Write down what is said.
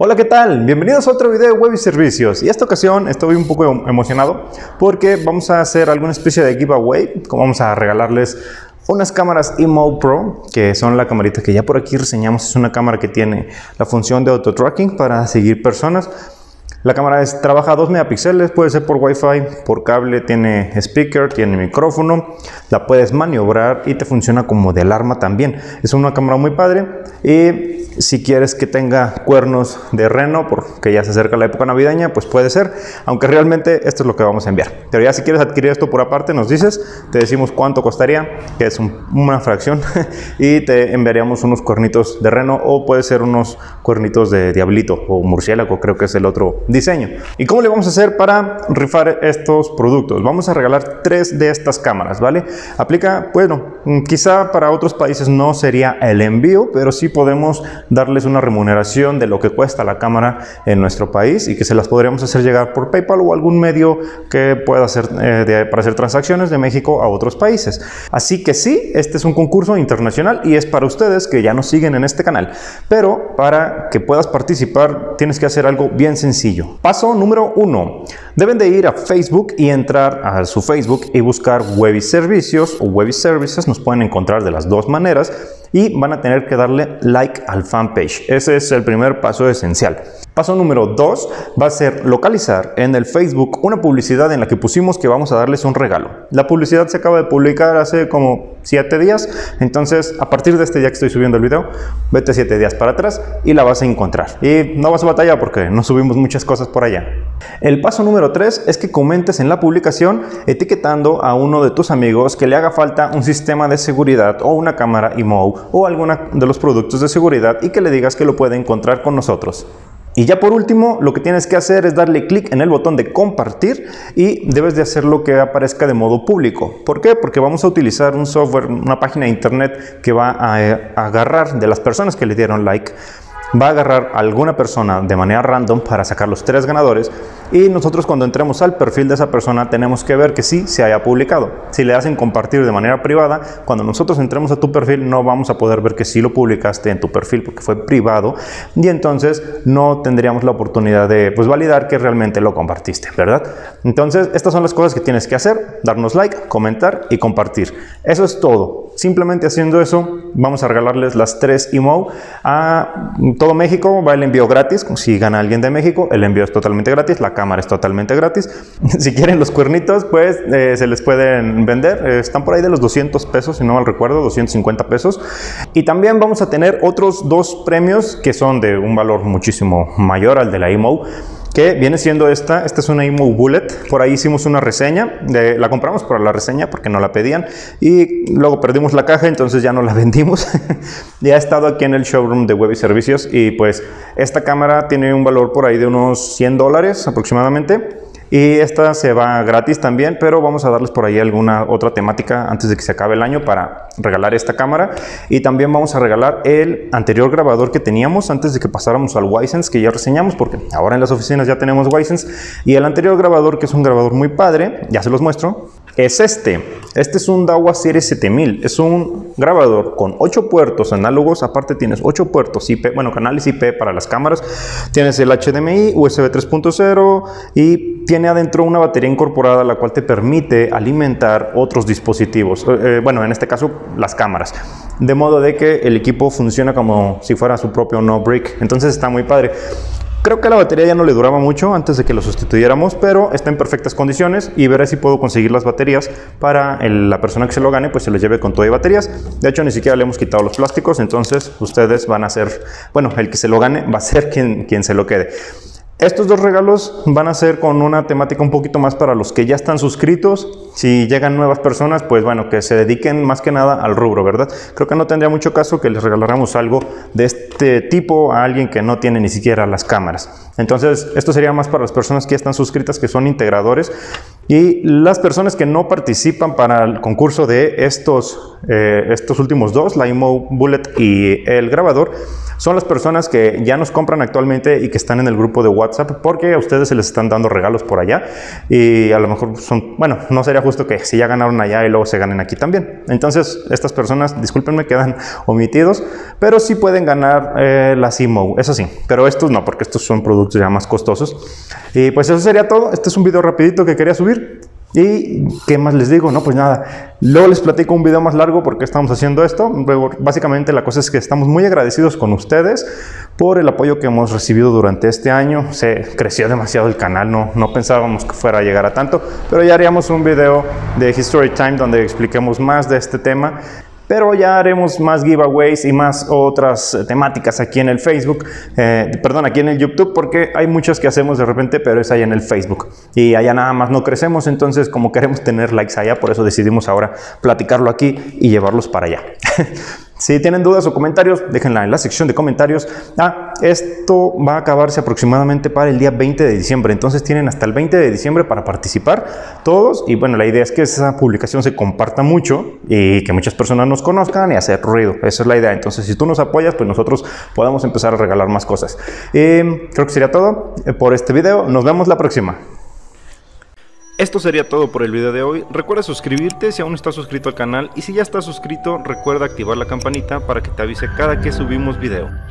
Hola, ¿qué tal? Bienvenidos a otro video de WebyServicios. Y esta ocasión estoy un poco emocionado porque vamos a hacer alguna especie de giveaway. Vamos a regalarles unas cámaras Imou Pro, que son la camarita que ya por aquí reseñamos. Es una cámara que tiene la función de auto tracking para seguir personas. La cámara trabaja a 2 megapíxeles, puede ser por Wi-Fi, por cable, tiene speaker, tiene micrófono, la puedes maniobrar y te funciona como de alarma también. Es una cámara muy padre y si quieres que tenga cuernos de reno, porque ya se acerca la época navideña, pues puede ser, aunque realmente esto es lo que vamos a enviar. Pero ya si quieres adquirir esto por aparte, nos dices, te decimos cuánto costaría, que es una fracción, y te enviaríamos unos cuernitos de reno o puede ser unos cuernitos de diablito o murciélago, creo que es el otro diseño. ¿Y cómo le vamos a hacer para rifar estos productos? Vamos a regalar 3 de estas cámaras, ¿vale? Aplica, bueno, quizá para otros países no sería el envío, pero sí podemos darles una remuneración de lo que cuesta la cámara en nuestro país y que se las podríamos hacer llegar por PayPal o algún medio que pueda hacer para hacer transacciones de México a otros países. Así que sí, este es un concurso internacional y es para ustedes que ya nos siguen en este canal, pero para que puedas participar tienes que hacer algo bien sencillo. Paso número 1. Deben de ir a Facebook y entrar a su Facebook y buscar WebyServicios o WebyServicios. Nos pueden encontrar de las dos maneras y van a tener que darle like al fanpage. Ese es el primer paso esencial. Paso número 2 va a ser localizar en el Facebook una publicidad en la que pusimos que vamos a darles un regalo. La publicidad se acaba de publicar hace como 7 días, entonces a partir de este día que estoy subiendo el video, vete 7 días para atrás y la vas a encontrar. Y no vas a batallar porque no subimos muchas cosas por allá. El paso número 3 es que comentes en la publicación etiquetando a uno de tus amigos que le haga falta un sistema de seguridad o una cámara Imou o alguna de los productos de seguridad y que le digas que lo puede encontrar con nosotros. Y ya por último, lo que tienes que hacer es darle clic en el botón de compartir y debes de hacer lo que aparezca de modo público. ¿Por qué? Porque vamos a utilizar un software, una página de internet que va a agarrar de las personas que le dieron like. Va a agarrar a alguna persona de manera random para sacar los 3 ganadores y nosotros cuando entremos al perfil de esa persona tenemos que ver que sí se haya publicado. Si le hacen compartir de manera privada, cuando nosotros entremos a tu perfil no vamos a poder ver que sí lo publicaste en tu perfil porque fue privado y entonces no tendríamos la oportunidad de validar que realmente lo compartiste, ¿verdad? Entonces estas son las cosas que tienes que hacer: darnos like, comentar y compartir. Eso es todo. Simplemente haciendo eso vamos a regalarles las 3 Imou a todo México. Va el envío gratis. Si gana alguien de México, el envío es totalmente gratis, la cámara es totalmente gratis. Si quieren los cuernitos, pues se les pueden vender, están por ahí de los 200 pesos, si no mal recuerdo, 250 pesos. Y también vamos a tener otros 2 premios que son de un valor muchísimo mayor al de la Imou, que viene siendo esta es una IMOU Bullet. Por ahí hicimos una reseña, la compramos por la reseña porque no la pedían y luego perdimos la caja, entonces ya no la vendimos. Ya ha estado aquí en el showroom de WebyServicios y pues esta cámara tiene un valor por ahí de unos $100 aproximadamente. Y esta se va gratis también, pero vamos a darles por ahí alguna otra temática antes de que se acabe el año para regalar esta cámara. Y también vamos a regalar el anterior grabador que teníamos antes de que pasáramos al Wyze Sense, que ya reseñamos, porque ahora en las oficinas ya tenemos Wyze Sense. Y el anterior grabador, que es un grabador muy padre, ya se los muestro, es este. Este es un Dahua Series 7000. Es un grabador con 8 puertos análogos. Aparte tienes 8 puertos IP, bueno, canales IP para las cámaras. Tienes el HDMI, USB 3.0 y tiene adentro una batería incorporada la cual te permite alimentar otros dispositivos, bueno, en este caso las cámaras, de modo de que el equipo funciona como si fuera su propio no brick. Entonces está muy padre. Creo que la batería ya no le duraba mucho antes de que lo sustituyéramos, pero está en perfectas condiciones y veré si puedo conseguir las baterías para la persona que se lo gane, pues se lo lleve con todo y baterías. De hecho, ni siquiera le hemos quitado los plásticos, entonces ustedes van a ser, bueno, el que se lo gane va a ser quien se lo quede. Estos 2 regalos van a ser con una temática un poquito más para los que ya están suscritos. Si llegan nuevas personas, pues bueno, que se dediquen más que nada al rubro, ¿verdad? Creo que no tendría mucho caso que les regaláramos algo de este tipo a alguien que no tiene ni siquiera las cámaras. Entonces, esto sería más para las personas que ya están suscritas, que son integradores. Y las personas que no participan para el concurso de estos últimos 2, la Imou Bullet y el grabador, son las personas que ya nos compran actualmente y que están en el grupo de WhatsApp, porque a ustedes se les están dando regalos por allá y a lo mejor son, bueno, no sería justo que si ya ganaron allá y luego se ganen aquí también. Entonces estas personas, discúlpenme, quedan omitidos, pero sí pueden ganar las IMOU, eso sí, pero estos no, porque estos son productos ya más costosos. Y pues eso sería todo. Este es un video rapidito que quería subir. ¿Y qué más les digo? No, pues nada, luego les platico un video más largo porque estamos haciendo esto. Básicamente la cosa es que estamos muy agradecidos con ustedes por el apoyo que hemos recibido durante este año. Se creció demasiado el canal, no pensábamos que fuera a llegar a tanto, pero ya haríamos un video de History Time donde expliquemos más de este tema. Pero ya haremos más giveaways y más otras temáticas aquí en el Facebook, perdón, aquí en el YouTube, porque hay muchas que hacemos de repente, pero es allá en el Facebook. Y allá nada más no crecemos, entonces como queremos tener likes allá, por eso decidimos ahora platicarlo aquí y llevarlos para allá. Si tienen dudas o comentarios, déjenla en la sección de comentarios. Esto va a acabarse aproximadamente para el día 20 de diciembre. Entonces tienen hasta el 20 de diciembre para participar todos. Y bueno, la idea es que esa publicación se comparta mucho y que muchas personas nos conozcan y hacer ruido. Esa es la idea. Entonces, si tú nos apoyas, pues nosotros podemos empezar a regalar más cosas. Creo que sería todo por este video. Nos vemos la próxima. Esto sería todo por el video de hoy. Recuerda suscribirte si aún no estás suscrito al canal, y si ya estás suscrito, recuerda activar la campanita para que te avise cada que subimos video.